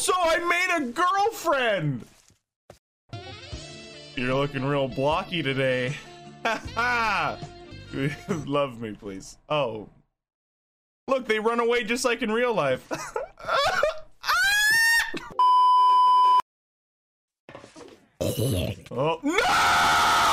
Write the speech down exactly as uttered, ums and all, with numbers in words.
Also, I made a girlfriend! You're looking real blocky today. Ha ha! Love me, please. Oh. Look, they run away just like in real life. Oh, no!